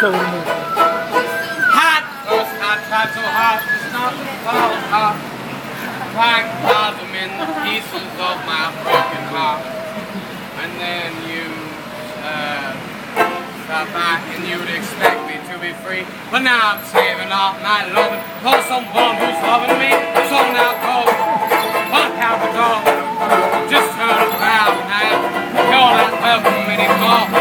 killing me. Hot! Oh, it's hot, hot, so hot. It's not cold, hot. Like I'm in the pieces of my broken heart. And then you stop back and you'd expect me to be free. But now I'm saving all my loving for someone who's loving me. So now go, one half a go. Just turn around now. You're not loving me anymore.